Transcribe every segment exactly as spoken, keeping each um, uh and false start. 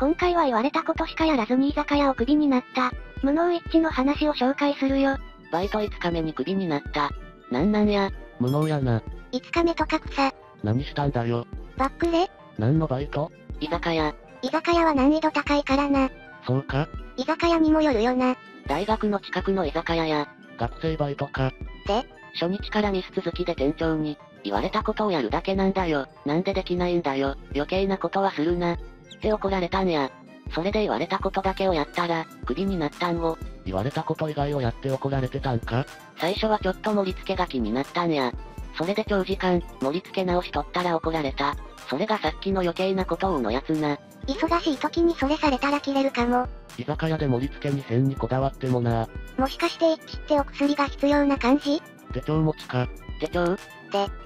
今回は言われたことしかやらずに居酒屋をクビになった。無能一致の話を紹介するよ。バイトいつかめにクビになった。なんなんや、無能やな。いつかめとか草。何したんだよ。バックレ？何のバイト？居酒屋。居酒屋は難易度高いからな。そうか？居酒屋にもよるよな。大学の近くの居酒屋や。学生バイトか。で？初日からミス続きで店長に、言われたことをやるだけなんだよ。なんでできないんだよ。余計なことはするな。って怒られたんや。それで言われたことだけをやったら、クビになったんを。言われたこと以外をやって怒られてたんか？最初はちょっと盛り付けが気になったんや。それで長時間、盛り付け直しとったら怒られた。それがさっきの余計なことをのやつな。忙しい時にそれされたら切れるかも。居酒屋で盛り付けに変にこだわってもな。もしかして一致ってお薬が必要な感じ？手帳持ちか。手帳？で、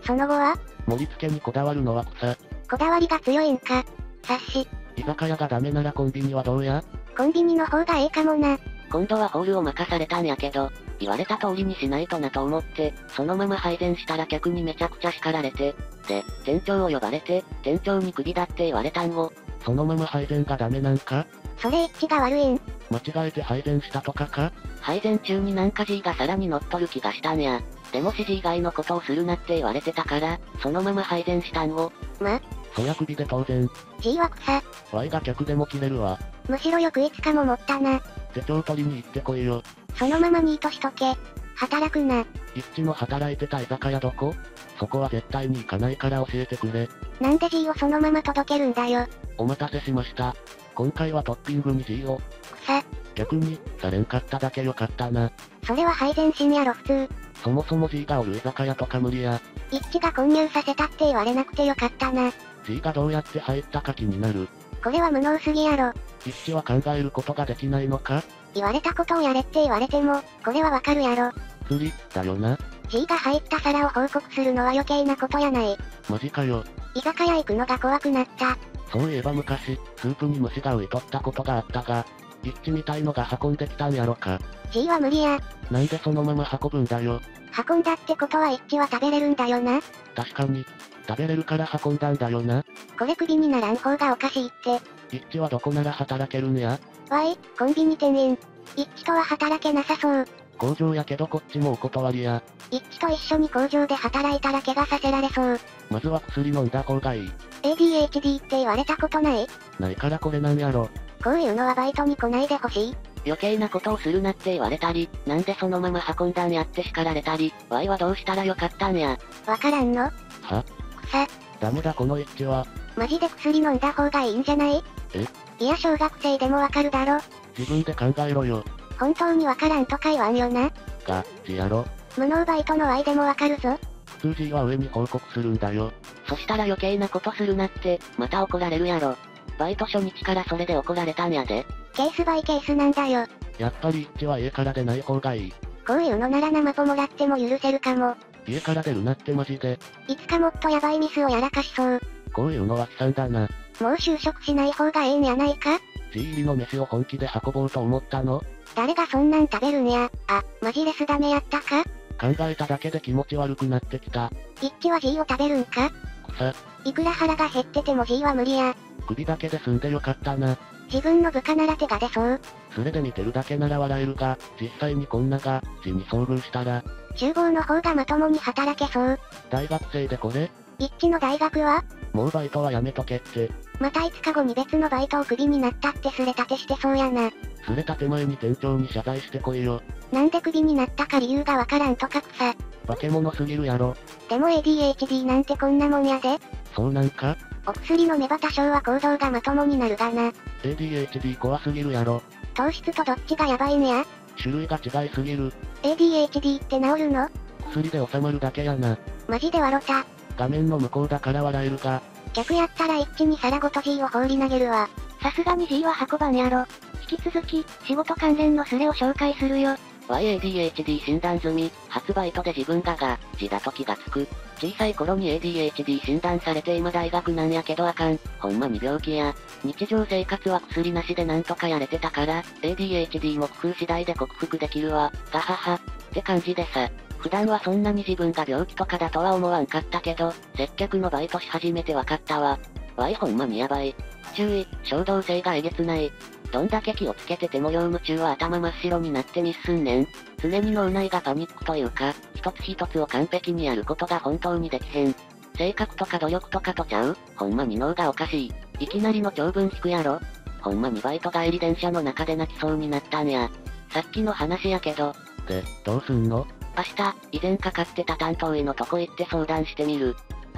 その後は？盛り付けにこだわるのは草。こだわりが強いんか。察し。居酒屋がダメならコンビニはどうや？コンビニの方がええかもな。今度はホールを任されたんやけど、言われた通りにしないとなと思って、そのまま配膳したら客にめちゃくちゃ叱られて、で、店長を呼ばれて、店長にクビだって言われたんを。そのまま配膳がダメなんか？それ一致が悪いん。間違えて配膳したとかか？配膳中になんか G がさらに乗っ取る気がしたんや。でも指示以外のことをするなって言われてたから、そのまま配膳したんを。ま？そやクビで当然。G は草。Y が客でも切れるわ。むしろよくいつかも持ったな。手帳取りに行ってこいよ。そのままニートしとけ。働くな。一致の働いてた居酒屋どこ？そこは絶対に行かないから教えてくれ。なんで G をそのまま届けるんだよ。お待たせしました。今回はトッピングに G を。草。逆に、されんかっただけよかったな。それは配膳しんやろ普通。そもそも G がおる居酒屋とか無理や。一致が混入させたって言われなくてよかったな。G がどうやって入ったか気になる。これは無能すぎやろ。一致は考えることができないのか？言われたことをやれって言われても、これはわかるやろ。釣り、だよな。G が入った皿を報告するのは余計なことやない。マジかよ。居酒屋行くのが怖くなった。そういえば昔、スープに虫が浮いとったことがあったが、一致みたいのが運んできたんやろか。G は無理や。なんでそのまま運ぶんだよ。運んだってことは一致は食べれるんだよな。確かに。食べれるから運んだんだよな。これクビにならん方がおかしいって。一致はどこなら働けるんや？わい、コンビニ店員。一致とは働けなさそう。工場やけどこっちもお断りや。一致と一緒に工場で働いたら怪我させられそう。まずは薬飲んだ方がいい。エーディーエイチディー って言われたことない？ないからこれなんやろ。こういうのはバイトに来ないでほしい。余計なことをするなって言われたり、なんでそのまま運んだんやって叱られたり、わいはどうしたらよかったんや。わからんの？は？草。ダメだこの一致は。マジで薬飲んだ方がいいんじゃない？え？いや小学生でもわかるだろ。自分で考えろよ。本当にわからんとか言わんよな。が、G やろ。無能バイトの Y でもわかるぞ。普通 G は上に報告するんだよ。そしたら余計なことするなって、また怒られるやろ。バイト初日からそれで怒られたんやで。ケースバイケースなんだよ。やっぱり一致は家から出ない方がいい。こういうのなら生ポもらっても許せるかも。家から出るなってマジで。いつかもっとヤバいミスをやらかしそう。こういうのは悲惨だな。もう就職しない方がええんやないか？ G 入りの飯を本気で運ぼうと思ったの？誰がそんなん食べるんや。あ、マジレスダメやったか？考えただけで気持ち悪くなってきた。一致は G を食べるんか？くさ。いくら腹が減ってても G は無理や。首だけで済んでよかったな。自分の部下なら手が出そう。それで見てるだけなら笑えるが、実際にこんなが、G に遭遇したら。厨房の方がまともに働けそう。大学生でこれ？一致の大学は？もうバイトはやめとけって。またいつかごに別のバイトをクビになったってすれたてしてそうやな。すれたて前に店長に謝罪してこいよ。なんでクビになったか理由がわからんとか草。化け物すぎるやろ。でも エーディーエイチディー なんてこんなもんやで。そうなんか？お薬飲めば多少は行動がまともになるがな。エーディーエイチディー 怖すぎるやろ。糖質とどっちがやばいんや？種類が違いすぎる。エーディーエイチディー って治るの？薬で収まるだけやな。マジで笑った。画面の向こうだから笑えるが。逆やったら一致に皿ごと G を放り投げるわ。さすがに G は運ばんやろ。引き続き、仕事関連のスレを紹介するよ。ワイエーディーエイチディー 診断済み、初バイトで自分がが、G だと気がつく。小さい頃に エーディーエイチディー 診断されて今大学なんやけどあかん。ほんまに病気や。日常生活は薬なしでなんとかやれてたから、エーディーエイチディー も工夫次第で克服できるわ。がはは。って感じでさ。普段はそんなに自分が病気とかだとは思わんかったけど、接客のバイトし始めてわかったわ。わいほんまにやばい。注意、衝動性がえげつない。どんだけ気をつけてても業務中は頭真っ白になってミスすんねん。常に脳内がパニックというか、一つ一つを完璧にやることが本当にできへん。性格とか努力とかとちゃう、ほんまに脳がおかしい。いきなりの長文引くやろ。ほんまにバイト帰り電車の中で泣きそうになったんや。さっきの話やけど。で、どうすんの？明日、以前かかってた担当医のとこ行って相談してみる。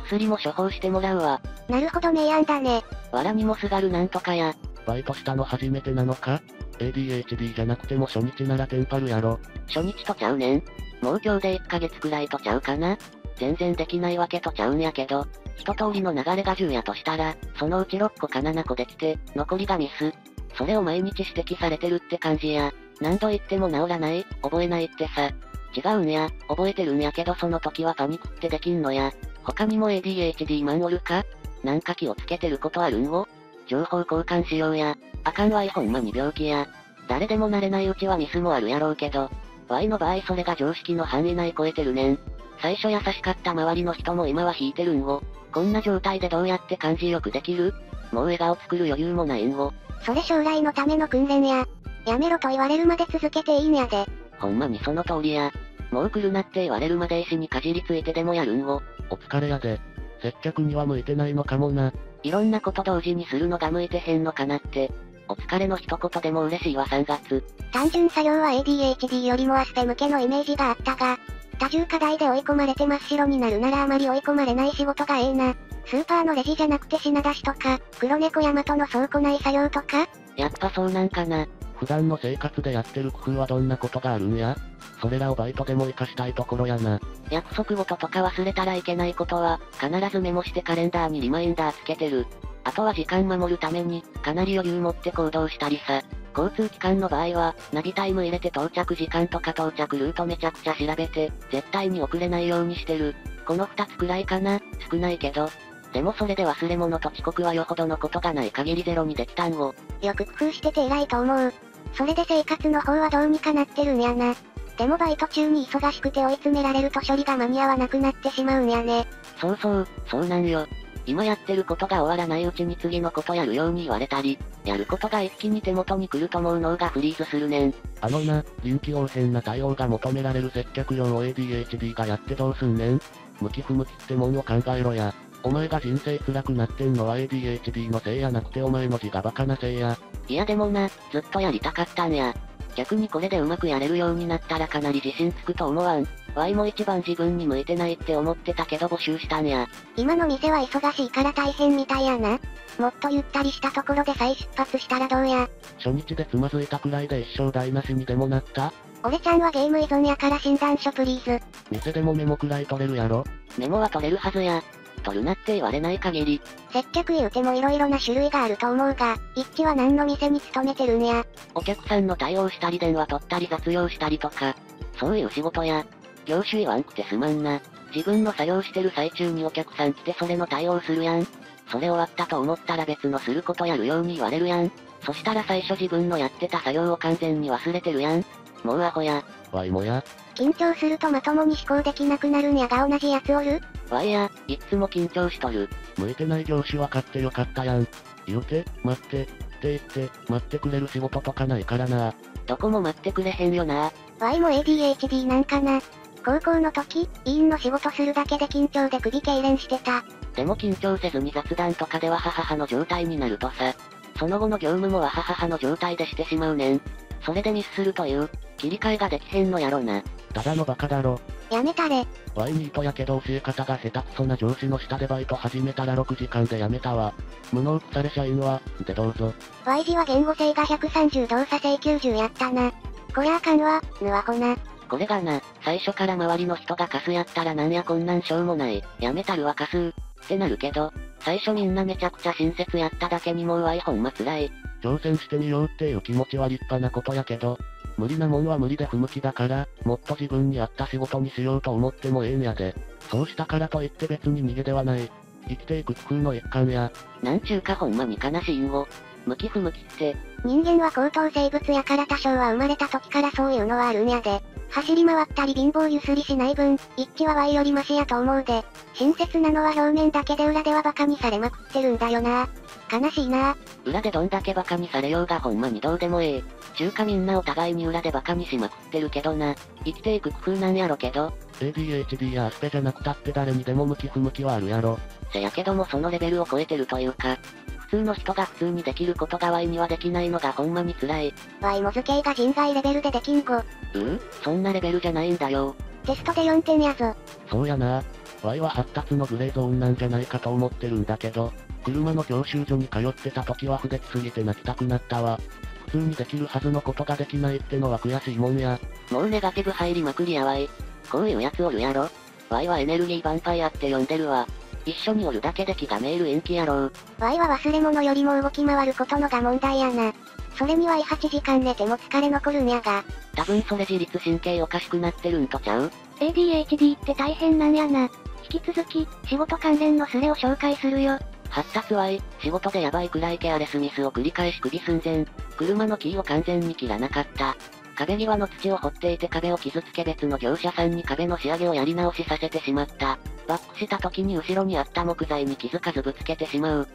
薬も処方してもらうわ。なるほど、名案だね。わらにもすがるなんとかや。バイトしたの初めてなのか？ エーディーエイチディー じゃなくても初日ならテンパるやろ。初日とちゃうねん。もう今日でいっかげつくらいとちゃうかな。全然できないわけとちゃうんやけど、一通りの流れがじゅうやとしたら、そのうちろっこかななこできて、残りがミス。それを毎日指摘されてるって感じや。何度言っても治らない、覚えないってさ。違うんや、覚えてるんやけどその時はパニックってできんのや。他にも エーディーエイチディー マンおるか？なんか気をつけてることあるんご？情報交換しようや。あかんわい、ほんまに病気や。誰でも慣れないうちはミスもあるやろうけど、Y の場合それが常識の範囲内超えてるねん。最初優しかった周りの人も今は引いてるんご。こんな状態でどうやって感じよくできる？もう笑顔作る余裕もないんご。それ将来のための訓練や。やめろと言われるまで続けていいんやで。ほんまにその通りや。もう来るなって言われるまで石にかじりついてでもやるんご。お疲れやで。接客には向いてないのかもな。いろんなこと同時にするのが向いてへんのかなって。お疲れの一言でも嬉しいわさんがつ。単純作業は エーディーエイチディー よりもアスペ向けのイメージがあったが、多重課題で追い込まれて真っ白になるならあまり追い込まれない仕事がええな。スーパーのレジじゃなくて品出しとか、黒猫ヤマトの倉庫内作業とか？やっぱそうなんかな。普段の生活でやってる工夫はどんなことがあるんや？それらをバイトでも活かしたいところやな。約束事とか忘れたらいけないことは、必ずメモしてカレンダーにリマインダーつけてる。あとは時間守るために、かなり余裕持って行動したりさ。交通機関の場合は、ナビタイム入れて到着時間とか到着ルートめちゃくちゃ調べて、絶対に遅れないようにしてる。このふたつくらいかな、少ないけど。でもそれで忘れ物と遅刻はよほどのことがない限りゼロにできたんを。よく工夫してて偉いと思う。それで生活の方はどうにかなってるんやな。でもバイト中に忙しくて追い詰められると処理が間に合わなくなってしまうんやね。そうそう、そうなんよ。今やってることが終わらないうちに次のことやるように言われたり、やることが一気に手元に来るともう脳がフリーズするねん。あのな、臨機応変な対応が求められる接客業を エーディーエイチディー がやってどうすんねん。向き不向きってもんを考えろや。お前が人生辛くなってんのは エーディーエイチディー のせいやなくてお前の字がバカなせいや。いやでもな、ずっとやりたかったんや。逆にこれでうまくやれるようになったらかなり自信つくと思わん？ Y も一番自分に向いてないって思ってたけど募集したんや。今の店は忙しいから大変みたいやな。もっとゆったりしたところで再出発したらどうや。初日でつまずいたくらいで一生台無しにでもなった？俺ちゃんはゲーム依存やから診断書プリーズ。店でもメモくらい取れるやろ。メモは取れるはずや。取るなって言われない限り。接客言うても色々な種類があると思うが、一致は何の店に勤めてるんや。お客さんの対応したり電話取ったり雑用したりとか、そういう仕事や。業種言わんくてすまんな。自分の作業してる最中にお客さん来てそれの対応するやん。それ終わったと思ったら別のすることやるように言われるやん。そしたら最初自分のやってた作業を完全に忘れてるやん。もうアホや。わいもや。緊張するとまともに思考できなくなるんやが同じやつおる？わいや、いっつも緊張しとる。向いてない業種は買ってよかったやん。言うて、待って、って言って、待ってくれる仕事とかないからな。どこも待ってくれへんよな。わいも エーディーエイチディー なんかな。高校の時、委員の仕事するだけで緊張で首痙攣してた。でも緊張せずに雑談とかではハハハの状態になるとさ、その後の業務もはハハハの状態でしてしまうねん。それでミスするという、切り替えができへんのやろな。ただのバカだろ。やめたれ。ワイニートやけど教え方が下手くそな上司の下でバイト始めたらろくじかんでやめたわ。無能腐れ社員は、でどうぞ。ワイ字は言語性がひゃくさんじゅう動作性きゅうじゅうやったな。こりゃあかんわ、ぬわほな。これがな、最初から周りの人がカスやったらなんやこんなんしょうもない、やめたるわカスー、ってなるけど、最初みんなめちゃくちゃ親切やっただけにもうわいほんま辛い。挑戦してみようっていう気持ちは立派なことやけど、無理なもんは無理で不向きだから、もっと自分に合った仕事にしようと思ってもええんやで。そうしたからといって別に逃げではない。生きていく工夫の一環や。なんちゅうかほんまに悲しいんご。向き不向きって。人間は高等生物やから多少は生まれた時からそういうのはあるんやで。走り回ったり貧乏ゆすりしない分、一致は Y よりマシやと思うで。親切なのは表面だけで裏ではバカにされまくってるんだよな。悲しいな。裏でどんだけバカにされようがほんまにどうでもええ。ちゅうかみんなお互いに裏でバカにしまくってるけどな。生きていく工夫なんやろけど。エーディーエイチディー やアスペじゃなくたって誰にでも向き不向きはあるやろ。せやけどもそのレベルを超えてるというか。普通の人が普通にできることが Y にはできないのがほんまに辛い。Y も図形が人外レベルでできんご。ううん、そんなレベルじゃないんだよ。テストでよんてんやぞ。そうやな。Y は発達のグレーゾーンなんじゃないかと思ってるんだけど、車の教習所に通ってた時は不出来すぎて泣きたくなったわ。普通にできるはずのことができないってのは悔しいもんや。もうネガティブ入りまくりや Y。こういうやつおるやろ。Y はエネルギーヴァンパイアって呼んでるわ。一緒におるだけで気がめいる延期やろう。Y は忘れ物よりも動き回ることのが問題やな。それに ワイはちじかん寝ても疲れ残るんやが。多分それ自律神経おかしくなってるんとちゃう？ エーディーエイチディー って大変なんやな。引き続き、仕事関連のスレを紹介するよ。発達 Y、仕事でヤバいくらいケアレスミスを繰り返し首寸前。車のキーを完全に切らなかった。壁際の土を掘っていて壁を傷つけ別の業者さんに壁の仕上げをやり直しさせてしまった。バックした時に後ろにあった木材に気づかずぶつけてしまう。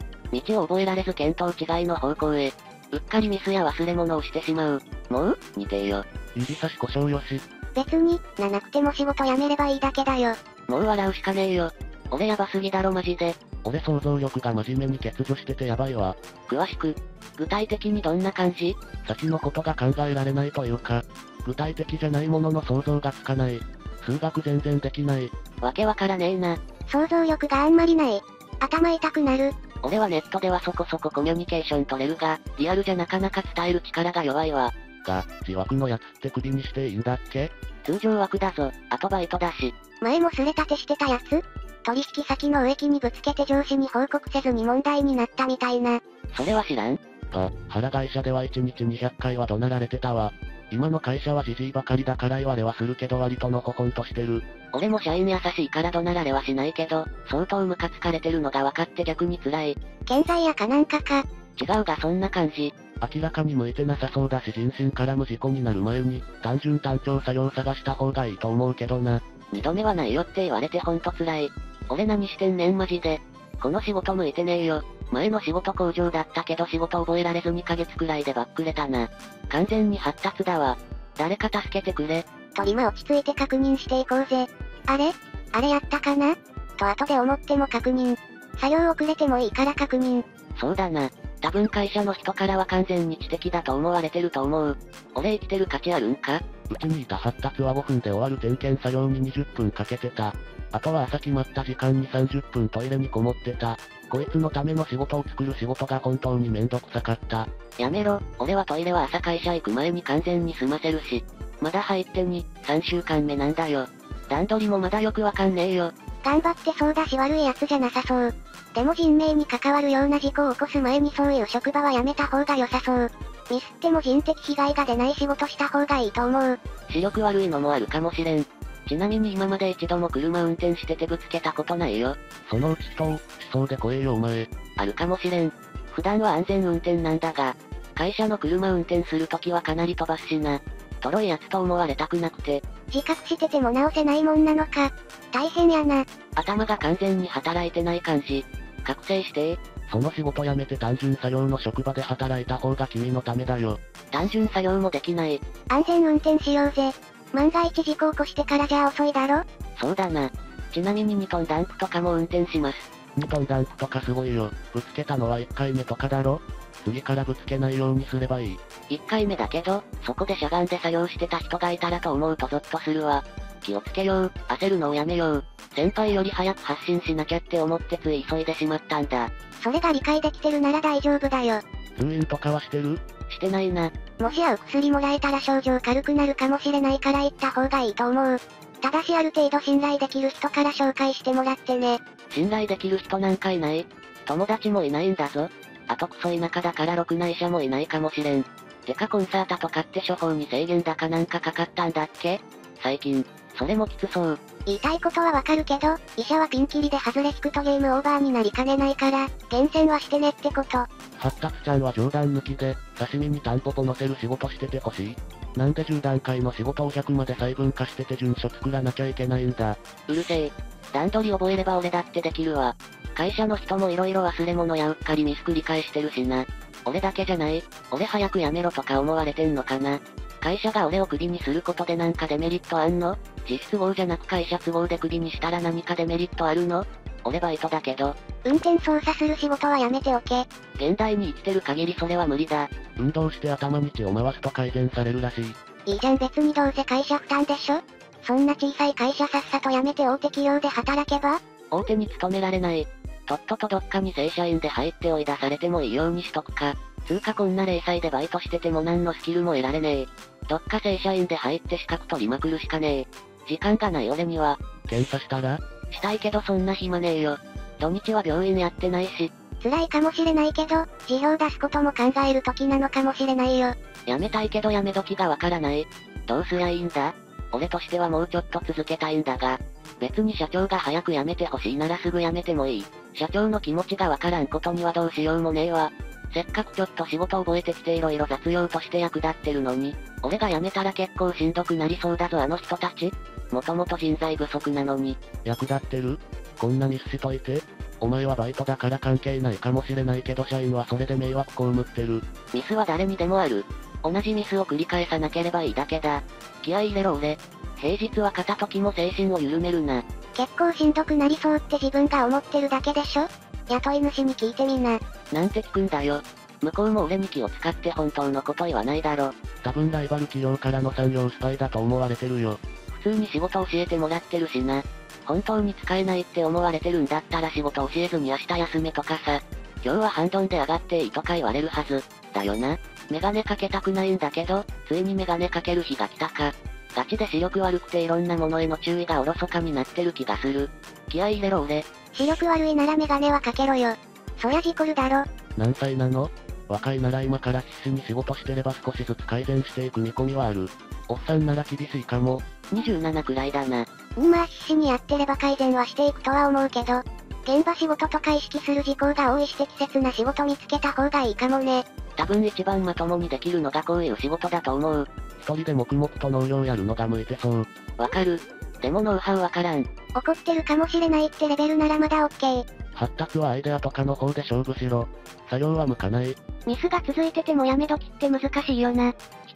道を覚えられず見当違いの方向へ。うっかりミスや忘れ物をしてしまう。もう、似てえよ。指差し故障よし。別に、ななくても仕事辞めればいいだけだよ。もう笑うしかねえよ。俺ヤバすぎだろマジで。俺想像力が真面目に欠如しててヤバいわ。詳しく、具体的にどんな感じ？先のことが考えられないというか、具体的じゃないものの想像がつかない。数学全然できない。わけわからねえな。想像力があんまりない。頭痛くなる。俺はネットではそこそこコミュニケーション取れるが、リアルじゃなかなか伝える力が弱いわ。が、自枠のやつって首にしていいんだっけ？通常枠だぞ、あとバイトだし。前もすれ立てしてたやつ？取引先の植木にぶつけて上司に報告せずに問題になったみたいな。それは知らん？が、原会社ではいちにちにひゃっかいは怒鳴られてたわ。今の会社はジジイばかりだから言われはするけど割とのほほんとしてる。俺も社員優しいから怒鳴られはしないけど、相当ムカつかれてるのが分かって逆に辛い。健在やかなんかか。違うがそんな感じ。明らかに向いてなさそうだし人身絡む事故になる前に、単純単調作業探した方がいいと思うけどな。二度目はないよって言われてほんと辛い。俺何してんねんマジで。この仕事向いてねえよ。前の仕事工場だったけど仕事覚えられずにかげつくらいでバックれたな。完全に発達だわ。誰か助けてくれ。と今落ち着いて確認していこうぜ。あれ？あれやったかな？と後で思っても確認。作業遅れてもいいから確認。そうだな。多分会社の人からは完全に知的だと思われてると思う。俺生きてる価値あるんか？うちにいた発達はごふんで終わる点検作業ににじゅっぷんかけてた。あとは朝決まった時間にさんじゅっぷんトイレにこもってた。こいつのための仕事を作る仕事が本当にめんどくさかった。やめろ、俺はトイレは朝会社行く前に完全に済ませるし。まだ入ってに、さんしゅうかんめなんだよ。段取りもまだよくわかんねえよ。頑張ってそうだし悪いやつじゃなさそう。でも人命に関わるような事故を起こす前にそういう職場はやめた方が良さそう。ミスっても人的被害が出ない仕事した方がいいと思う。視力悪いのもあるかもしれん。ちなみに今まで一度も車運転しててぶつけたことないよ。そのうちそう、しそうで怖えよお前。あるかもしれん。普段は安全運転なんだが、会社の車運転するときはかなり飛ばすしな。とろいやつと思われたくなくて。自覚してても直せないもんなのか。大変やな。頭が完全に働いてない感じ。覚醒して。その仕事辞めて単純作業の職場で働いた方が君のためだよ。単純作業もできない。安全運転しようぜ。万が一事故起こしてからじゃ遅いだろ？そうだな。ちなみにニトンダンプとかも運転します。ニトンダンプとかすごいよ。ぶつけたのはいっかいめとかだろ？次からぶつけないようにすればいい。いっかいめだけど、そこでしゃがんで作業してた人がいたらと思うとゾッとするわ。気をつけよう。焦るのをやめよう。先輩より早く発信しなきゃって思ってつい急いでしまったんだ。それが理解できてるなら大丈夫だよ。通院とかはしてる？してないな。もし合う薬もらえたら症状軽くなるかもしれないから行った方がいいと思う。ただしある程度信頼できる人から紹介してもらってね。信頼できる人なんかいない。友達もいないんだぞ。あとクソ田舎だからろくな医者もいないかもしれん。てかコンサータとかって処方に制限だかなんかかかったんだっけ？最近。それもきつそう。言いたいことはわかるけど、医者はピンキリで外れ引くとゲームオーバーになりかねないから、厳選はしてねってこと。発達ちゃんは冗談抜きで、刺身にタンポポ乗せる仕事しててほしい。なんでじゅう段階の仕事をひゃくまで細分化して手順書作らなきゃいけないんだ。うるせえ。段取り覚えれば俺だってできるわ。会社の人も色々忘れ物やうっかりミス繰り返してるしな。俺だけじゃない。俺早く辞めろとか思われてんのかな。会社が俺をクビにすることでなんかデメリットあんの？実質都合じゃなく会社都合でクビにしたら何かデメリットあるの？俺バイトだけど。運転操作する仕事はやめておけ。現代に生きてる限りそれは無理だ。運動して頭に血を回すと改善されるらしい。いいじゃん別にどうせ会社負担でしょ。そんな小さい会社さっさと辞めて大手企業で働けば？大手に勤められない。とっととどっかに正社員で入って追い出されてもいいようにしとくか。つうかこんな零細でバイトしてても何のスキルも得られねえ。どっか正社員で入って資格取りまくるしかねえ。時間がない俺には。検査したら？したいけどそんな暇ねえよ。土日は病院やってないし。辛いかもしれないけど、辞表出すことも考える時なのかもしれないよ。やめたいけどやめ時がわからない。どうすりゃいいんだ？俺としてはもうちょっと続けたいんだが。別に社長が早く辞めてほしいならすぐ辞めてもいい。社長の気持ちがわからんことにはどうしようもねえわ。せっかくちょっと仕事覚えてきて色々雑用として役立ってるのに、俺が辞めたら結構しんどくなりそうだぞあの人たち。もともと人材不足なのに。役立ってる？こんなミスしといて。お前はバイトだから関係ないかもしれないけど社員はそれで迷惑被ってる。ミスは誰にでもある。同じミスを繰り返さなければいいだけだ。気合い入れろ俺。平日は片時も精神を緩めるな。結構しんどくなりそうって自分が思ってるだけでしょ。雇い主に聞いてみな。なんて聞くんだよ。向こうも俺に気を使って本当のこと言わないだろ。多分ライバル企業からの産業スパイだと思われてるよ。普通に仕事教えてもらってるしな。本当に使えないって思われてるんだったら仕事教えずに明日休めとかさ。今日は半ドンで上がっていいとか言われるはず。だよな。メガネかけたくないんだけど、ついにメガネかける日が来たか。ガチで視力悪くていろんなものへの注意がおろそかになってる気がする。気合い入れろ俺。視力悪いならメガネはかけろよ。そりゃ事故るだろ。何歳なの？若いなら今から必死に仕事してれば少しずつ改善していく見込みはある。おっさんなら厳しいかも。にじゅうななくらいだな。うんまあ必死にやってれば改善はしていくとは思うけど、現場仕事とか意識する事項が多いし適切な仕事見つけた方がいいかもね。多分一番まともにできるのがこういう仕事だと思う。一人で黙々と農業やるのが向いてそう。わかる。でもノウハウわからん。怒ってるかもしれないってレベルならまだオッケー。発達はアイデアとかの方で勝負しろ。作業は向かない。ミスが続いててもやめ時って難しいよな。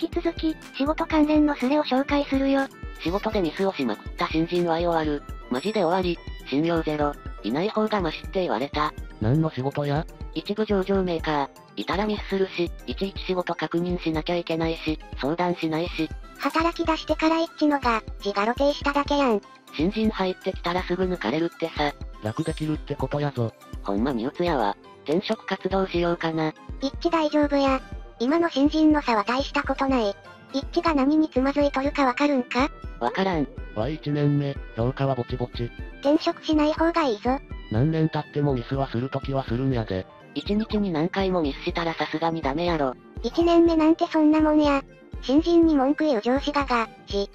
引き続き、仕事関連のスレを紹介するよ。仕事でミスをしまくった新人は終わる。マジで終わり。信用ゼロ。いない方がマシって言われた。何の仕事や？一部上場メーカー。いたらミスするし、いちいち仕事確認しなきゃいけないし、相談しないし。働き出してから一致のが、字が露呈しただけやん。新人入ってきたらすぐ抜かれるってさ。楽できるってことやぞ。ほんま身内やわ。転職活動しようかな。一致大丈夫や。今の新人の差は大したことない。一致が何につまずいとるかわかるんか？わからん。わいいちねんめ、評価はぼちぼち。転職しない方がいいぞ。何年経ってもミスはするときはするんやで。いちにちに何回もミスしたらさすがにダメやろ。いちねんめなんてそんなもんや。新人に文句言う上司がが、ち。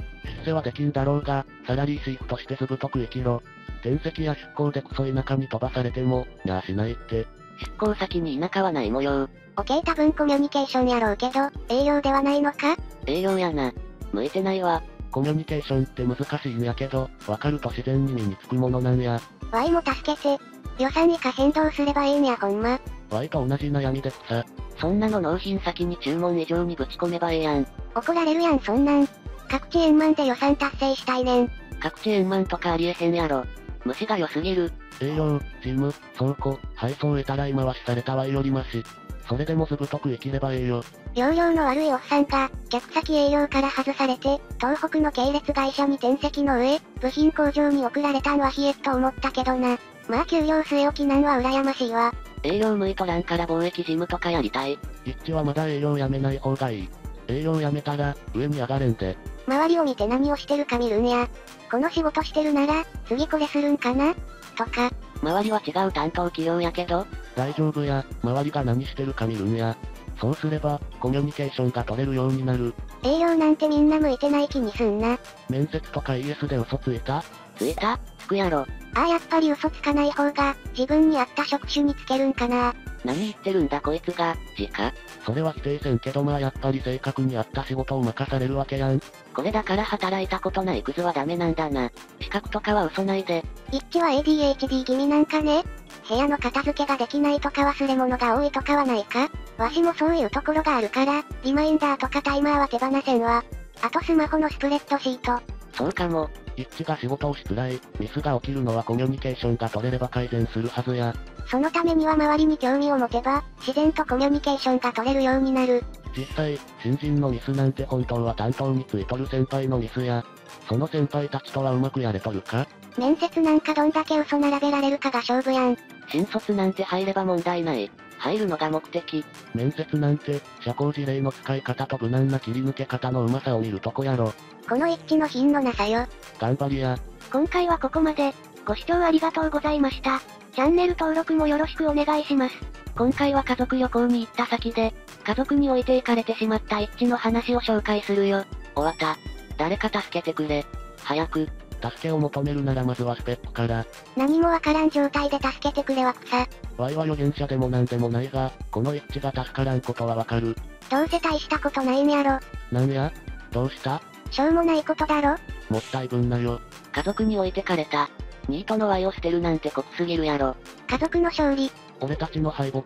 出世はできんだろうが、サラリーシフトしてずぶとく生きろ。転籍や出向でクソ田舎に飛ばされても、なあしないって。出向先に田舎はない模様。オケー多分コミュニケーションやろうけど、営業ではないのか？営業やな。向いてないわ。コミュニケーションって難しいんやけど、わかると自然に身につくものなんや。ワイも助けて。予算以下変動すればいいんやほんま。ワイと同じ悩みでさ。そんなの納品先に注文以上にぶち込めばええやん。怒られるやんそんなん。各地円満で予算達成したいねん。各地円満とかありえへんやろ。虫が良すぎる。営業、事務、倉庫、配送へたらい回しされたワイよりマシ。それでもずぶとく生きればええよ。容量の悪いおっさんが、客先営業から外されて、東北の系列会社に転籍の上、部品工場に送られたんは冷えっと思ったけどな。まあ給料据え置きなんは羨ましいわ。営業向いとらんから貿易事務とかやりたい。一致はまだ営業やめない方がいい。営業やめたら、上に上がれんで。周りを見て何をしてるか見るんや。この仕事してるなら、次これするんかなとか。周りは違う担当企業やけど。大丈夫や、周りが何してるか見るんや。そうすれば、コミュニケーションが取れるようになる。営業なんてみんな向いてない気にすんな。面接とか イーエス で嘘ついた？ついた？つくやろ。ああやっぱり嘘つかない方が、自分に合った職種につけるんかな。何言ってるんだこいつが、しか。それは否定せんけどまあやっぱり正確に合った仕事を任されるわけやん。これだから働いたことないクズはダメなんだな。資格とかは嘘ないで。イッチは エーディーエイチディー 気味なんかね。部屋の片付けができないとか忘れ物が多いとかはないか。わしもそういうところがあるから、リマインダーとかタイマーは手放せんわ。あとスマホのスプレッドシート。そうかも。イッチが仕事をしづらい、ミスが起きるのはコミュニケーションが取れれば改善するはずや。そのためには周りに興味を持てば、自然とコミュニケーションが取れるようになる。実際、新人のミスなんて本当は担当についとる先輩のミスや、その先輩たちとはうまくやれとるか？面接なんかどんだけ嘘並べられるかが勝負やん。新卒なんて入れば問題ない。入るのが目的。面接なんて、社交辞令の使い方と無難な切り抜け方のうまさを見るとこやろ。この一致の品のなさよ。頑張りや。今回はここまで。ご視聴ありがとうございました。チャンネル登録もよろしくお願いします。今回は家族旅行に行った先で、家族に置いていかれてしまった一致の話を紹介するよ。終わった。誰か助けてくれ。早く。助けを求めるならまずはスペックから。何もわからん状態で助けてくれは草。わいは予言者でもなんでもないが、この一致が助からんことはわかる。どうせ大したことないんやろ。なんや？どうした？しょうもないことだろ。もったいぶんなよ。家族に置いてかれた。ニートのワイを捨てるなんて酷すぎるやろ。家族の勝利。俺たちの敗北。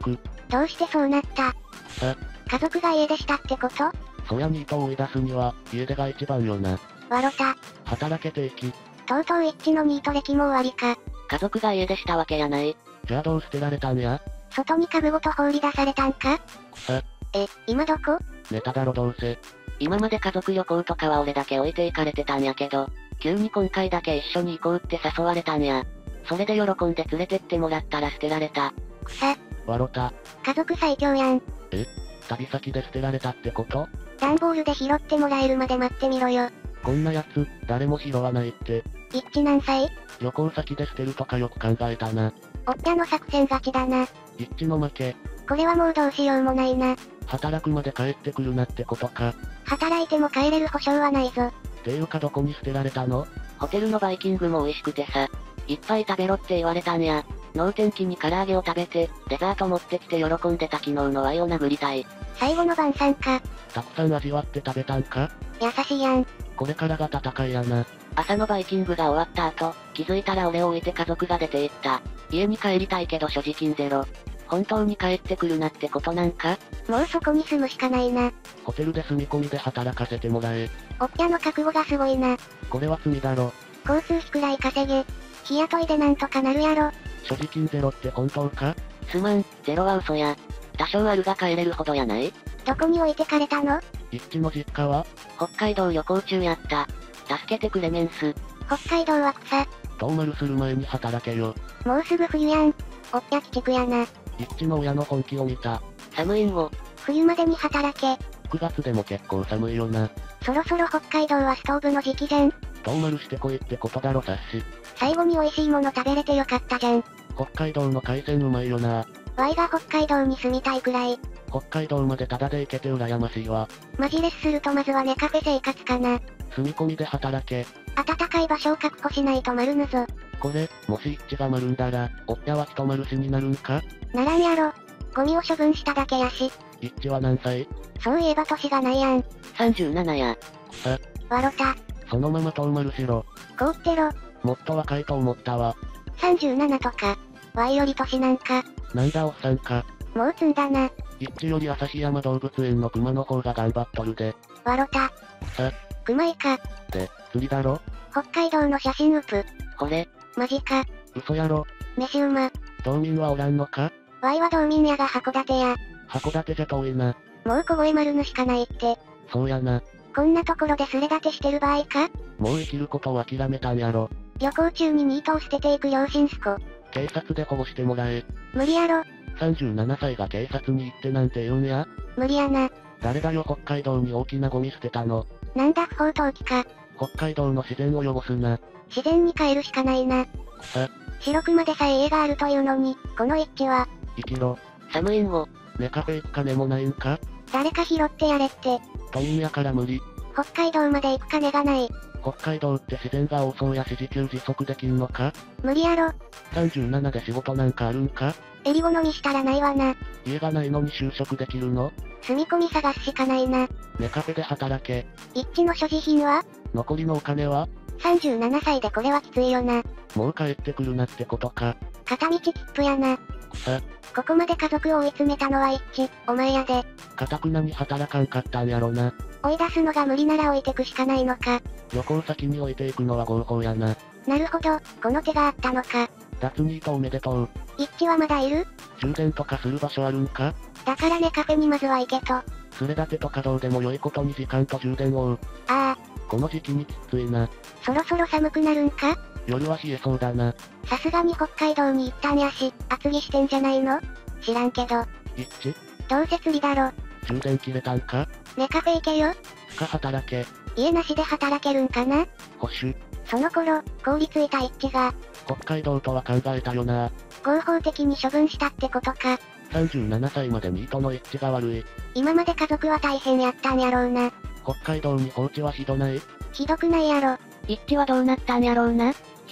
どうしてそうなった？さ。家族が家出したってこと？そりゃニートを追い出すには、家出が一番よな。わろた。働けていき。とうとう一致のニート歴も終わりか。家族が家出したわけやない。じゃあどう捨てられたんや？外に株ごと放り出されたんか？くさ。え、今どこ？ネタだろどうせ。今まで家族旅行とかは俺だけ置いていかれてたんやけど、急に今回だけ一緒に行こうって誘われたんや。それで喜んで連れてってもらったら捨てられた。くさ。わろた。家族最強やん。え、旅先で捨てられたってこと？段ボールで拾ってもらえるまで待ってみろよ。こんなやつ、誰も拾わないって。一致何歳？旅行先で捨てるとかよく考えたな。おっやの作戦勝ちだな。一致の負け。これはもうどうしようもないな。働くまで帰ってくるなってことか。働いても帰れる保証はないぞ。ていうかどこに捨てられたの？ホテルのバイキングも美味しくてさ。いっぱい食べろって言われたんや。脳天気に唐揚げを食べて、デザート持ってきて喜んでた昨日のワイを殴りたい。最後の晩餐か。たくさん味わって食べたんか？優しいやん。これからが戦いやな。朝のバイキングが終わった後、気づいたら俺を置いて家族が出て行った。家に帰りたいけど所持金ゼロ。本当に帰ってくるなってことなんか？もうそこに住むしかないな。ホテルで住み込みで働かせてもらえ。おっやの覚悟がすごいな。これは罪だろ。交通費くらい稼げ。日雇いでなんとかなるやろ。所持金ゼロって本当か？すまん、ゼロは嘘や。多少あるが帰れるほどやない？どこに置いてかれたの？一致の実家は？北海道旅行中やった。助けてくれメンス。北海道は草。遠丸する前に働けよ。もうすぐ冬やん。おっや鬼畜やな。一致の親の本気を見た。寒いんを。冬までに働け。くがつでも結構寒いよな。そろそろ北海道はストーブの時期じゃん。遠丸してこいってことだろ察し。最後に美味しいもの食べれてよかったじゃん。北海道の海鮮うまいよな。わいが北海道に住みたいくらい。北海道までタダで行けて羨ましいわ。マジレスするとまずはネカフェ生活かな。住み込みで働け。暖かい場所を確保しないと丸ぬぞ。これ、もし一致が丸んだら、おっやは一丸しになるんか？ならんやろ。ゴミを処分しただけやし。一致は何歳？そういえば年がないやん。さんじゅうななや。さ。わろた。そのまま遠丸しろ。凍ってろ。もっと若いと思ったわ。さんじゅうななとか。わいより年なんか。なんだおっさんか。もう積んだな。一致より旭山動物園の熊の方が頑張っとるで。わろた。さ。熊いか。で、釣りだろ？北海道の写真うぷ。これ。マジか。嘘やろ。飯うま。道民はおらんのか？わいは道民やが函館や。函館じゃ遠いな。もうこごえ丸ぬしかないって。そうやな。こんなところですれ立てしてる場合か？もう生きることを諦めたんやろ。旅行中にニートを捨てていく両親すこ。警察で保護してもらえ。無理やろ。さんじゅうななさいが警察に行ってなんて言うんや？無理やな。誰だよ北海道に大きなゴミ捨てたの。なんだ不法投棄か。北海道の自然を汚すな。自然に帰るしかないな。さ。白熊でさえ家があるというのに、この一致は。生きろ。寒いんを。ネカフェ行く金もないんか？誰か拾ってやれって。都民やから無理。北海道まで行く金がない。北海道って自然が多そうやし自給自足できんのか？無理やろ。さんじゅうななで仕事なんかあるんか？襟好みしたらないわな。家がないのに就職できるの？住み込み探すしかないな。ネカフェで働け。一致の所持品は？残りのお金は？さんじゅうななさいでこれはきついよな。もう帰ってくるなってことか。片道切符やな。くさ。ここまで家族を追い詰めたのは一致、お前やで。かたくなに働かんかったんやろな。追い出すのが無理なら置いてくしかないのか。旅行先に置いていくのは合法やな。なるほど、この手があったのか。脱ニートおめでとう。一致はまだいる？充電とかする場所あるんか？だからねカフェにまずは行けと。連れ立てとかどうでも良いことに時間と充電を追う。ああ。この時期にきついな。そろそろ寒くなるんか？夜は冷えそうだな。さすがに北海道に行ったんやし、厚着してんじゃないの？知らんけど。一致？どうせ釣りだろ。充電切れたんか？ねカフェ行けよ。つか働け。家なしで働けるんかな？保守。その頃、凍りついた一致が。北海道とは考えたよな。合法的に処分したってことか。さんじゅうななさいまでニートの一致が悪い。今まで家族は大変やったんやろうな。北海道に放置はひどない？ひどくないやろ。一致はどうなったんやろうな。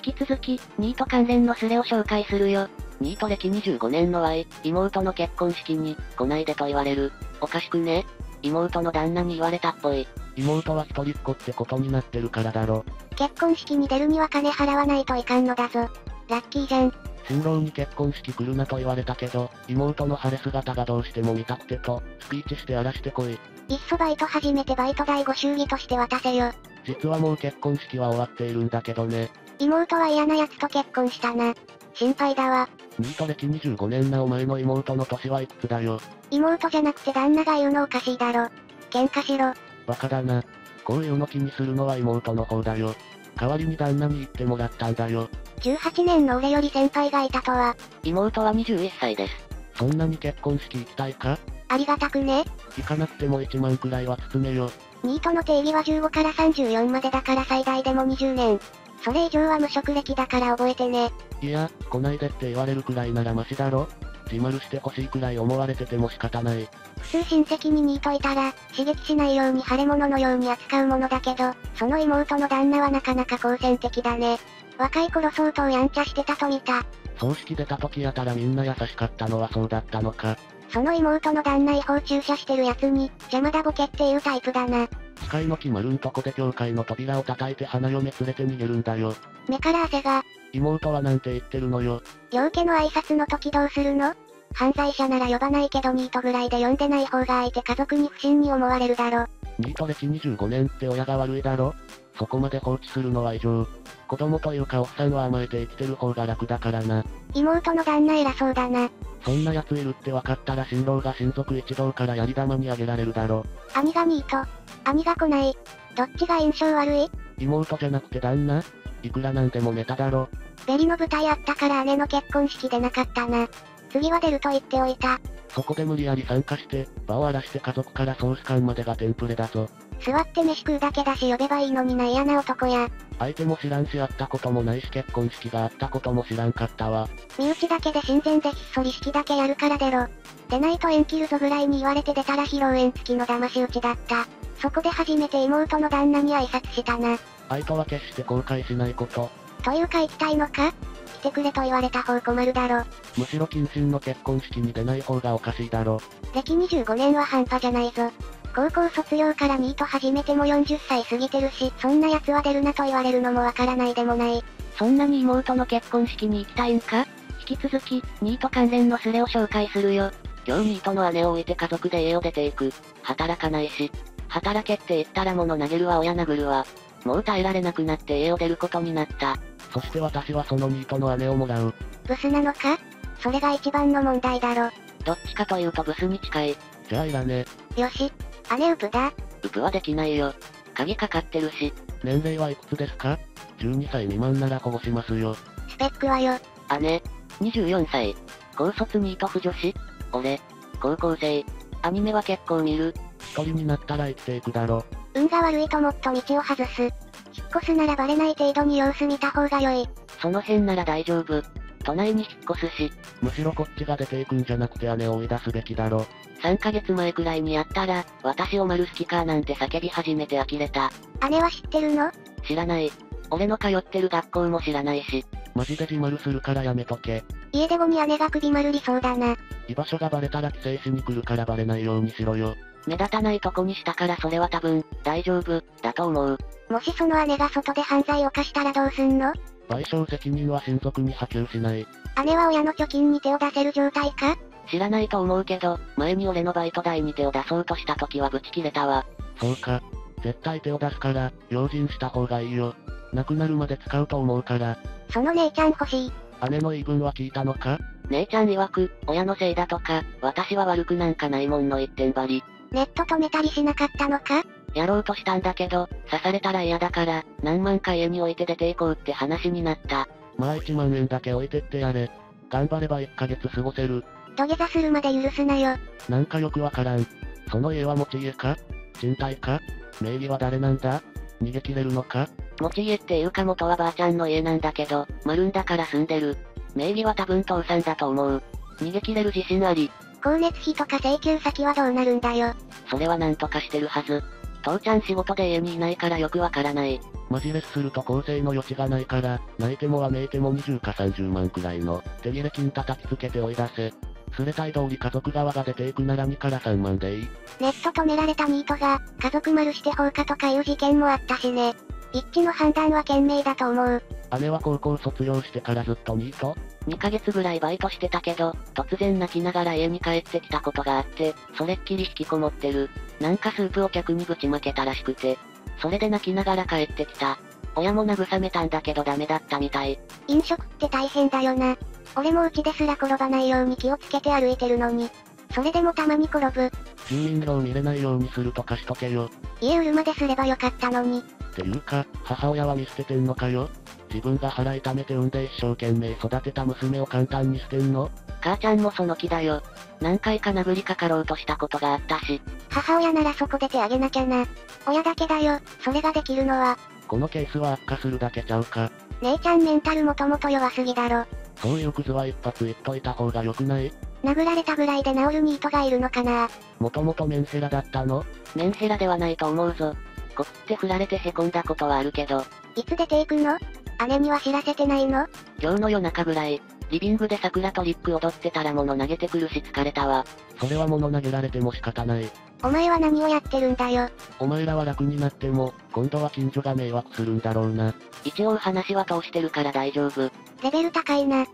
引き続き、ニート関連のスレを紹介するよ。ニート歴にじゅうごねんの Y、妹の結婚式に、来ないでと言われる。おかしくね？妹の旦那に言われたっぽい。妹は一人っ子ってことになってるからだろ。結婚式に出るには金払わないといかんのだぞ。ラッキーじゃん。新郎に結婚式来るなと言われたけど、妹の晴れ姿がどうしても見たくてと、スピーチして荒らしてこい。いっそバイト始めてバイト代ご祝儀として渡せよ。実はもう結婚式は終わっているんだけどね。妹は嫌な奴と結婚したな。心配だわ。ニート歴にじゅうごねんなお前の妹の年はいくつだよ。妹じゃなくて旦那が言うのおかしいだろ。喧嘩しろ。バカだな。こういうの気にするのは妹の方だよ。代わりに旦那に言ってもらったんだよ。じゅうはちねんの俺より先輩がいたとは。妹はにじゅういっさいです。そんなに結婚式行きたいか？ありがたくね。行かなくてもいちまんくらいは包めよ。ニートの定義はじゅうごからさんじゅうよんまでだから最大でもにじゅうねん。それ以上は無職歴だから覚えてね。いや、来ないでって言われるくらいならマシだろ。自丸してほしいくらい思われてても仕方ない。普通親戚にニートいたら、刺激しないように腫れ物のように扱うものだけど、その妹の旦那はなかなか好戦的だね。若い頃相当やんちゃしてたと見た。葬式出た時やたらみんな優しかったのはそうだったのか。その妹の旦那違法駐車してるやつに、邪魔だボケっていうタイプだな。使いの決まるんとこで教会の扉を叩いて花嫁連れて逃げるんだよ。目から汗が。妹はなんて言ってるのよ。両家の挨拶の時どうするの？犯罪者なら呼ばないけどニートぐらいで呼んでない方が相手家族に不審に思われるだろ。ニート歴にじゅうごねんって親が悪いだろ。そこまで放置するのは異常。子供というかおっさんは甘えて生きてる方が楽だからな。妹の旦那偉そうだな。そんな奴いるって分かったら新郎が親族一同からやり玉にあげられるだろ。兄がニート。兄が来ない。どっちが印象悪い？妹じゃなくて旦那？いくらなんでもネタだろ。ベリの舞台あったから姉の結婚式でなかったな。次は出ると言っておいた。そこで無理やり参加して、場を荒らして家族から総司官までがテンプレだぞ。座って飯食うだけだし呼べばいいのにな嫌な男や。相手も知らんし会ったこともないし結婚式があったことも知らんかったわ。身内だけで親善でひっそり式だけやるから出ろ。出ないと縁切るぞぐらいに言われて出たら披露宴付きの騙し討ちだった。そこで初めて妹の旦那に挨拶したな。相手は決して後悔しないこと。というか行きたいのか？来てくれと言われた方困るだろ。むしろ謹慎の結婚式に出ない方がおかしいだろ。歴にじゅうごねんは半端じゃないぞ。高校卒業からニート始めてもよんじゅっさい過ぎてるし、そんな奴は出るなと言われるのもわからないでもない。そんなに妹の結婚式に行きたいんか？引き続き、ニート関連のスレを紹介するよ。今日ニートの姉を置いて家族で家を出ていく。働かないし。働けって言ったら物投げるわ親殴るわ。もう耐えられなくなって家を出ることになった。そして私はそのニートの姉をもらう。ブスなのか？それが一番の問題だろ。どっちかというとブスに近い。じゃあいらね。よし。姉ウプだ。ウプはできないよ。鍵かかってるし。年齢はいくつですか？じゅうにさい未満なら保護しますよ。スペックはよ。姉、にじゅうよんさい。高卒ニート腐女子。俺、高校生。アニメは結構見る。一人になったら生きていくだろ。運が悪いともっと道を外す。引っ越すならバレない程度に様子見た方が良い。その辺なら大丈夫。都内に引っ越すし。むしろこっちが出ていくんじゃなくて姉を追い出すべきだろ。さんかげつまえくらいにやったら、私を丸好きかなんて叫び始めて呆れた。姉は知ってるの？知らない。俺の通ってる学校も知らないし。マジで自丸するからやめとけ。家出後に姉が首丸りそうだな。居場所がバレたら帰省しに来るからバレないようにしろよ。目立たないとこにしたからそれは多分、大丈夫、だと思う。もしその姉が外で犯罪を犯したらどうすんの？賠償責任は親族に波及しない。姉は親の貯金に手を出せる状態か？知らないと思うけど、前に俺のバイト代に手を出そうとした時はブチ切れたわ。そうか。絶対手を出すから、用心した方がいいよ。なくなるまで使うと思うから。その姉ちゃん欲しい。姉の言い分は聞いたのか？姉ちゃん曰く、親のせいだとか、私は悪くなんかないもんの一点張り。ネット止めたりしなかったのか？やろうとしたんだけど、刺されたら嫌だから、何万か家に置いて出ていこうって話になった。まあいちまんえんだけ置いてってやれ。頑張ればいっかげつ過ごせる。土下座するまで許すなよ。なんかよくわからん。その家は持ち家か？賃貸か？名義は誰なんだ？逃げ切れるのか？持ち家っていうか元はばあちゃんの家なんだけど、丸んだから住んでる。名義は多分父さんだと思う。逃げ切れる自信あり。光熱費とか請求先はどうなるんだよ。それはなんとかしてるはず。父ちゃん仕事で家にいないからよくわからない。マジレスすると更生の余地がないから、泣いてもわめいてもにじゅうかさんじゅうまんくらいの手切れ金叩きつけて追い出せ。すれたい通り家族側が出ていくならにからさんまんでいい。ネット止められたニートが、家族丸して放火とかいう事件もあったしね。一致の判断は賢明だと思う。姉は高校卒業してからずっとニート？にかげつぐらいバイトしてたけど、突然泣きながら家に帰ってきたことがあって、それっきり引きこもってる。なんかスープを客にぶちまけたらしくて、それで泣きながら帰ってきた。親も慰めたんだけどダメだったみたい。飲食って大変だよな。俺もうちですら転ばないように気をつけて歩いてるのに。それでもたまに転ぶ。住民票見れないようにするとかしとけよ。家売るまですればよかったのに。っていうか、母親は見捨ててんのかよ。自分が腹痛めて産んで一生懸命育てた娘を簡単に捨てんの？母ちゃんもその気だよ。何回か殴りかかろうとしたことがあったし。母親ならそこで手あげなきゃな。親だけだよ、それができるのは。このケースは悪化するだけちゃうか。姉ちゃんメンタルもともと弱すぎだろ。そういうクズは一発言っといた方が良くない？殴られたぐらいで治るニートがいるのかな。もともとメンヘラだったの？メンヘラではないと思うぞ。こすって振られてへこんだことはあるけど。いつ出ていくの？姉には知らせてないの？今日の夜中ぐらい、リビングで桜トリック踊ってたら物投げてくるし疲れたわ。それは物投げられても仕方ない。お前は何をやってるんだよ。お前らは楽になっても、今度は近所が迷惑するんだろうな。一応話は通してるから大丈夫。レベル高いな。引っ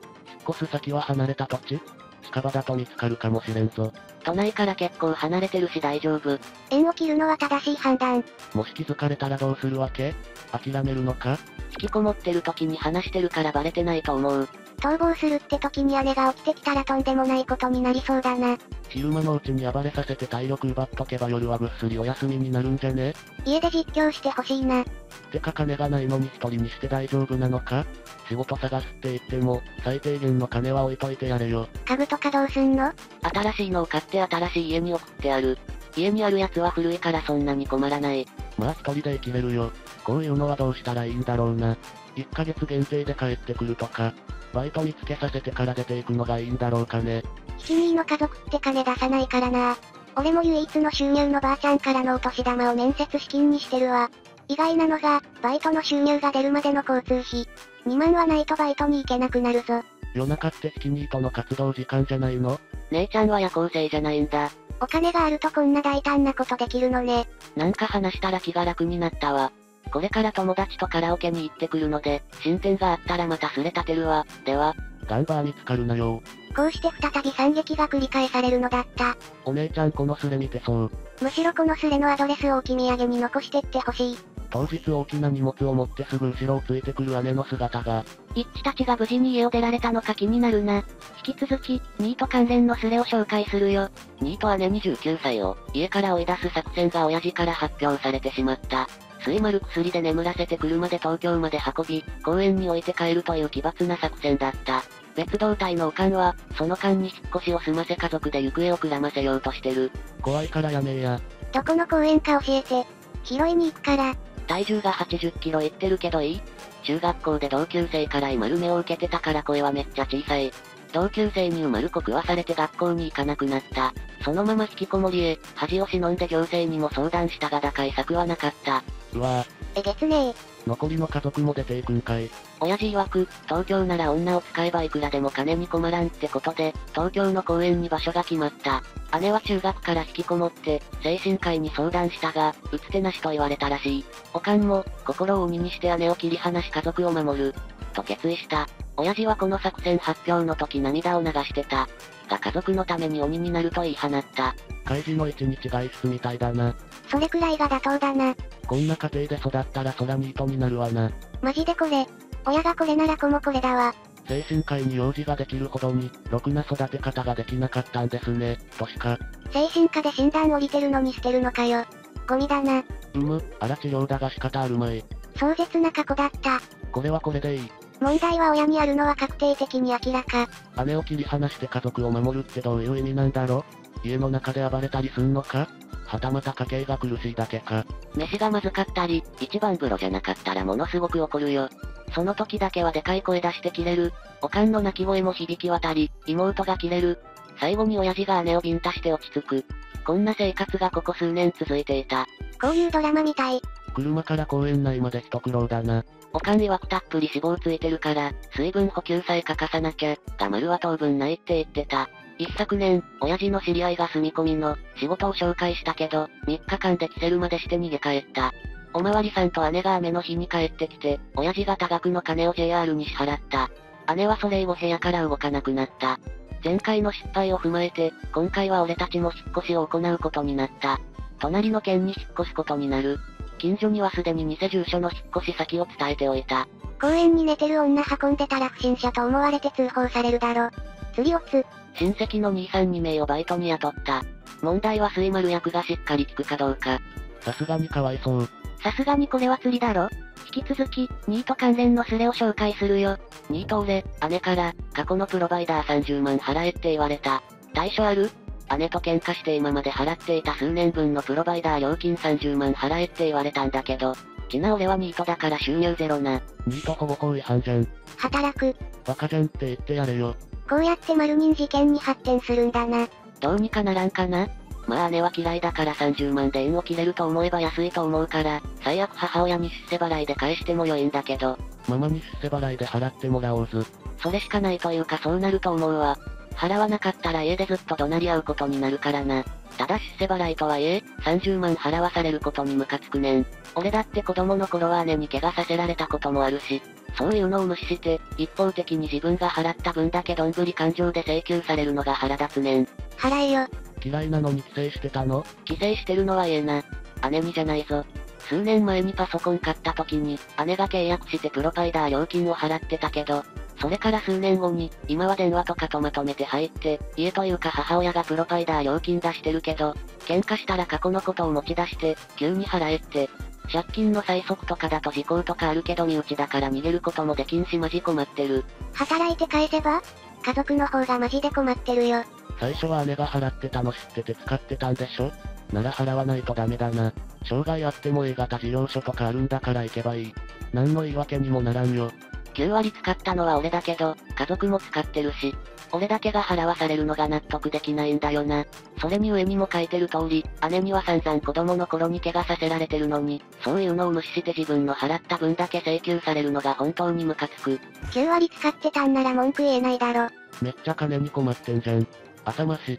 越す先は離れた土地？近場だと見つかるかもしれんぞ。都内から結構離れてるし大丈夫。縁を切るのは正しい判断。もし気づかれたらどうするわけ？諦めるのか？引きこもってる時に話してるからバレてないと思う。逃亡するって時に姉が起きてきたらとんでもないことになりそうだな。昼間のうちに暴れさせて体力奪っとけば夜はぐっすりお休みになるんじゃね？家で実況してほしいな。てか金がないのに一人にして大丈夫なのか？仕事探すって言っても、最低限の金は置いといてやれよ。家具とかどうすんの？新しいのを買って新しい家に送ってある。家にあるやつは古いからそんなに困らない。まあ一人で生きれるよ。こういうのはどうしたらいいんだろうな。いっかげつ限定で帰ってくるとか、バイトにつけさせてから出ていくのがいいんだろうかね。七人の家族って金出さないからな。俺も唯一の収入のばあちゃんからのお年玉を面接資金にしてるわ。意外なのが、バイトの収入が出るまでの交通費。にまんはないとバイトに行けなくなるぞ。夜中って七人との活動時間じゃないの？姉ちゃんは夜行性じゃないんだ。お金があるとこんな大胆なことできるのね。なんか話したら気が楽になったわ。これから友達とカラオケに行ってくるので、進展があったらまたすれ立てるわ。では。ガンバーに浸かるなよ。こうして再び惨劇が繰り返されるのだった。お姉ちゃんこのスレ見てそう。むしろこのスレのアドレスを置き土産に残してってほしい。当日大きな荷物を持ってすぐ後ろをついてくる姉の姿が。一致たちが無事に家を出られたのか気になるな。引き続き、ニート関連のスレを紹介するよ。ニート姉にじゅうきゅうさいを家から追い出す作戦が親父から発表されてしまった。睡丸薬で眠らせて車で東京まで運び、公園に置いて帰るという奇抜な作戦だった。別動隊のおかんは、その間に引っ越しを済ませ家族で行方をくらませようとしてる。怖いからやめえや。どこの公園か教えて。拾いに行くから。体重がはちじゅっキロいってるけどいい？中学校で同級生からい丸目を受けてたから声はめっちゃ小さい。同級生にうまるこ食わされて学校に行かなくなった。そのまま引きこもりへ、恥を忍んで行政にも相談したが打開策はなかった。うわぁ。えげつねえ。残りの家族も出ていくんかい。親父曰く、東京なら女を使えばいくらでも金に困らんってことで、東京の公園に場所が決まった。姉は中学から引きこもって、精神科医に相談したが、打つ手なしと言われたらしい。おかんも、心を鬼にして姉を切り離し家族を守る。と決意した。親父はこの作戦発表の時涙を流してた。が家族のために鬼になると言い放った。開示の一日外出みたいだな。それくらいが妥当だな。こんな家庭で育ったらそらニートになるわな。マジでこれ。親がこれなら子もこれだわ。精神科医に用事ができるほどに、ろくな育て方ができなかったんですね、としか。精神科で診断降りてるのに捨てるのかよ。ゴミだな。うむ、あら治療だが仕方あるまい。壮絶な過去だった。これはこれでいい。問題は親にあるのは確定的に明らか。姉を切り離して家族を守るってどういう意味なんだろ？家の中で暴れたりすんのか？はたまた家計が苦しいだけか。飯がまずかったり、一番風呂じゃなかったらものすごく怒るよ。その時だけはでかい声出してキレる。おかんの泣き声も響き渡り、妹がキレる。最後に親父が姉をビンタして落ち着く。こんな生活がここ数年続いていた。こういうドラマみたい。車から公園内まで一苦労だな。おかん曰くたっぷり脂肪ついてるから、水分補給さえ欠かさなきゃ、が丸は当分ないって言ってた。一昨年、親父の知り合いが住み込みの、仕事を紹介したけど、みっかかんでキセルまでして逃げ帰った。おまわりさんと姉が雨の日に帰ってきて、親父が多額の金を ジェイアール に支払った。姉はそれ以後部屋から動かなくなった。前回の失敗を踏まえて、今回は俺たちも引っ越しを行うことになった。隣の県に引っ越すことになる。近所にはすでに偽住所の引っ越し先を伝えておいた。公園に寝てる女運んでたら不審者と思われて通報されるだろ。釣りオツ。親戚の兄さんにめいをバイトに雇った。問題は睡丸薬がしっかり効くかどうか。さすがにかわいそう。さすがにこれは釣りだろ。引き続き、ニート関連のスレを紹介するよ。ニート俺、姉から、過去のプロバイダーさんじゅうまん払えって言われた。対処ある？姉と喧嘩して今まで払っていた数年分のプロバイダー料金さんじゅうまん払えって言われたんだけど、ちな俺はニートだから収入ゼロな。ニート保護法違反じゃん。働く。バカじゃんって言ってやれよ。こうやって丸人事件に発展するんだな。どうにかならんかな？まあ姉は嫌いだからさんじゅうまんで縁を切れると思えば安いと思うから、最悪母親に出世払いで返しても良いんだけど。ママに出世払いで払ってもらおうず。それしかないというかそうなると思うわ。払わなかったら家でずっと怒鳴り合うことになるからな。ただ出世払いとはいえ、さんじゅうまん払わされることにムカつくねん。俺だって子供の頃は姉に怪我させられたこともあるし、そういうのを無視して、一方的に自分が払った分だけどんぶり勘定で請求されるのが腹立つねん。払えよ。嫌いなのに帰省してたの？帰省してるのは言えな。姉にじゃないぞ。数年前にパソコン買った時に、姉が契約してプロバイダー料金を払ってたけど、それから数年後に、今は電話とかとまとめて入って、家というか母親がプロバイダー料金出してるけど、喧嘩したら過去のことを持ち出して、急に払えって。借金の催促とかだと時効とかあるけど身内だから逃げることもできんしマジ困ってる。働いて返せば？家族の方がマジで困ってるよ。最初は姉が払ってたの知ってて使ってたんでしょ？なら払わないとダメだな。障害あっても A 型事業所とかあるんだから行けばいい。何の言い訳にもならんよ。きゅうわり使ったのは俺だけど、家族も使ってるし、俺だけが払わされるのが納得できないんだよな。それに上にも書いてる通り、姉には散々子供の頃に怪我させられてるのに、そういうのを無視して自分の払った分だけ請求されるのが本当にムカつく。きゅうわり使ってたんなら文句言えないだろ。めっちゃ金に困ってんじゃん。浅まし。っ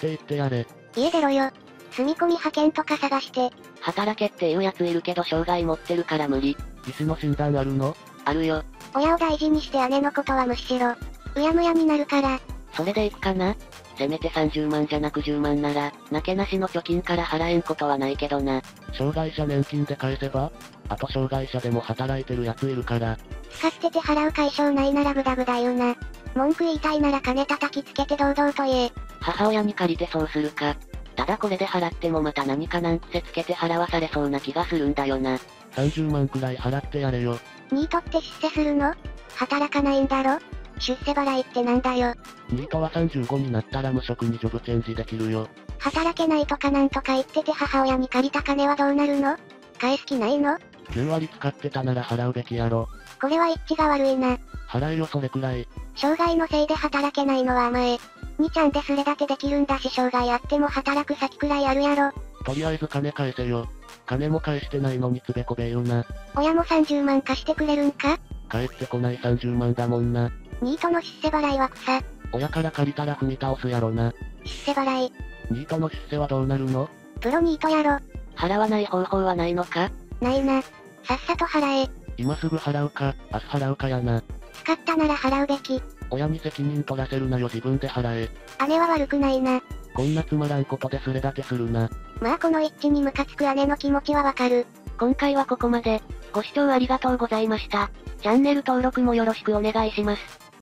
て言ってやれ。家出ろよ。住み込み派遣とか探して。働けっていうやついるけど障害持ってるから無理。医師の診断あるの？あるよ。親を大事にして姉のことは無視しろ。うやむやになるから。それでいくかな？せめてさんじゅうまんじゃなくじゅうまんなら、なけなしの貯金から払えんことはないけどな。障害者年金で返せば？あと障害者でも働いてるやついるから。使ってて払う解消ないならグダグダ言うな。文句言いたいなら金叩きつけて堂々と言え。母親に借りてそうするか。ただこれで払ってもまた何か難癖つけて払わされそうな気がするんだよな。さんじゅうまんくらい払ってやれよ。ニートって出世するの？働かないんだろ？出世払いってなんだよ。ニートはさんじゅうごになったら無職にジョブチェンジできるよ。働けないとかなんとか言ってて母親に借りた金はどうなるの？返す気ないの？きゅうわり使ってたなら払うべきやろ。これは一致が悪いな。払えよそれくらい。障害のせいで働けないのは甘え。にちゃんでスレ立てできるんだし障害あっても働く先くらいあるやろ。とりあえず金返せよ。金も返してないのにつべこべ言うな。親もさんじゅうまん貸してくれるんか？返ってこないさんじゅうまんだもんな。ニートの出世払いは草。親から借りたら踏み倒すやろな。出世払い。ニートの出世はどうなるの？プロニートやろ。払わない方法はないのか？ないな。さっさと払え。今すぐ払うか、明日払うかやな。使ったなら払うべき。親に責任取らせるなよ、自分で払え。姉は悪くないな。こんなつまらんことですれ立てするな。まあこの一致にムカつく姉の気持ちはわかる。今回はここまで。ご視聴ありがとうございました。チャンネル登録もよろしくお願いします。